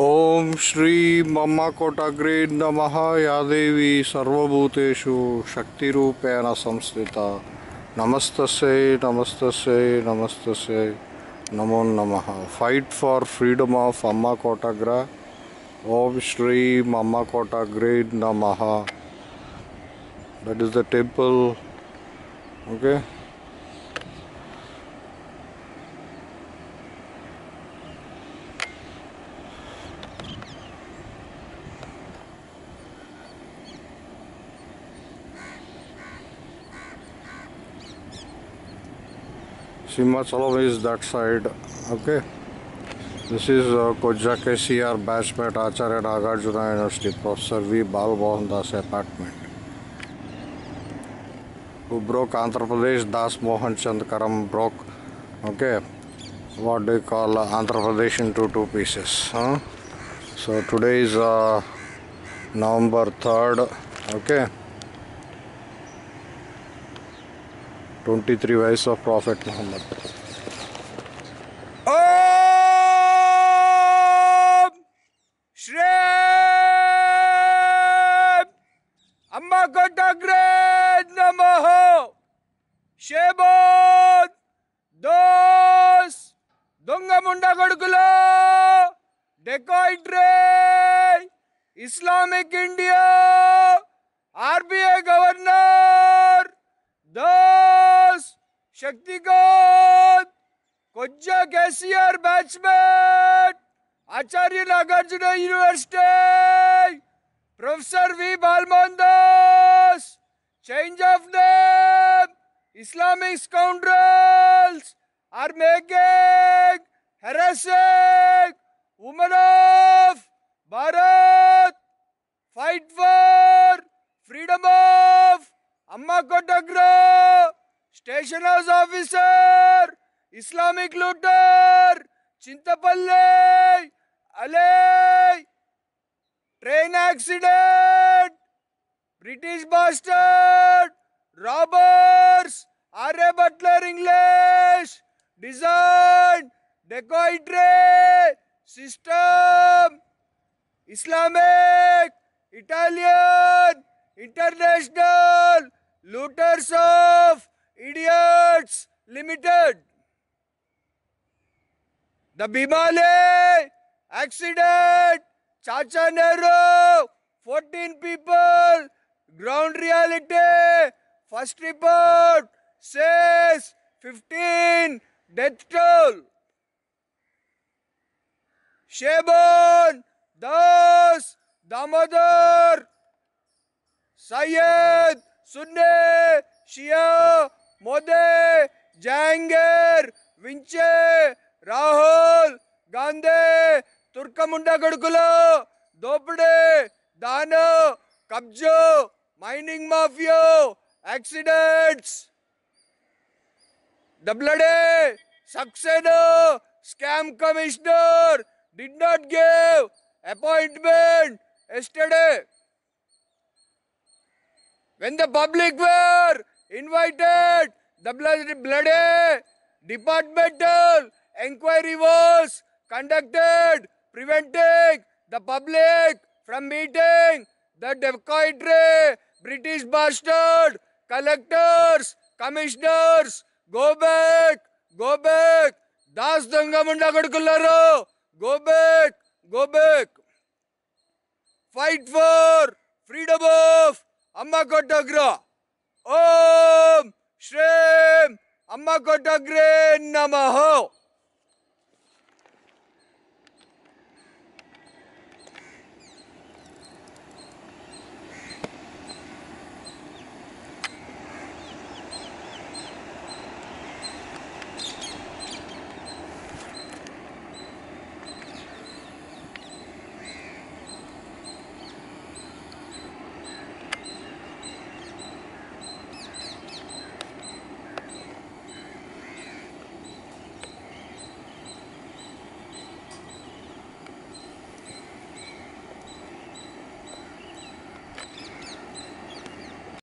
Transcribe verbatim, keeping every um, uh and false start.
ओम श्री मम्मा कोटाग्रे नमः या देवी सर्वभूतेषु शक्तिरूपेण संस्थिता नमस्तस्यै नमस्तस्यै नमस्तस्यै नमो नमः। फाइट फॉर फ्रीडम ऑफ अम्मा कोटाग्रा। ओम श्री मम्मा कोटाग्रे नमः। That is the temple. Okay, Simhachalam is that side. Okay, this is uh, Kojja K C R batch at Acharya Nagarjuna University, Professor V. Balamohandas apartment, who broke Andhra Pradesh, Das Mohan Chandkaram broke, okay, what they call uh, Andhra Pradesh into two pieces. Huh? So today is uh, November third, okay. twenty-three wives of Prophet Muhammad. Om Shri Amma Kottagre Namaho Shebod Dos Dunga Munda Kodukulo Decoy Tray Islamic India R B I Governor Dos Shaktikant Kojja K C R batchmate Acharya Nagarjuna University Professor V. Balamohandas. Change of name. Islamic scoundrels are making heretic women of Bharat. Fight for freedom of Amma Kottagra, station house officer, Islamic looter, Chintapalle, Alay, train accident, British bastard, robbers, R A Butler English, design, decoy tray, system, Islamic, Italian, international, looters of idiots limited. The Bhimale accident, Chacha Nehru, fourteen people, ground reality, first report says fifteen death toll. Shebon, Das, Damodar, Syed, Sunni, Shia, Modi, Jangir, Vinche, Rahul, Gandhi, Turkamunda Gudkula, Dopade, Dana, Kabjo, Mining Mafia, accidents. Dablade, Saxena, Scam Commissioner, did not give appointment yesterday. When the public were invited, the bloody departmental inquiry was conducted, preventing the public from meeting the decoy British bastard collectors, commissioners. Go back, go back. Das Dangamunda Gudkullaro. Go back, go back. Fight for freedom of Amma Kottagra. Om Shrim Amma Kottagra Namaho.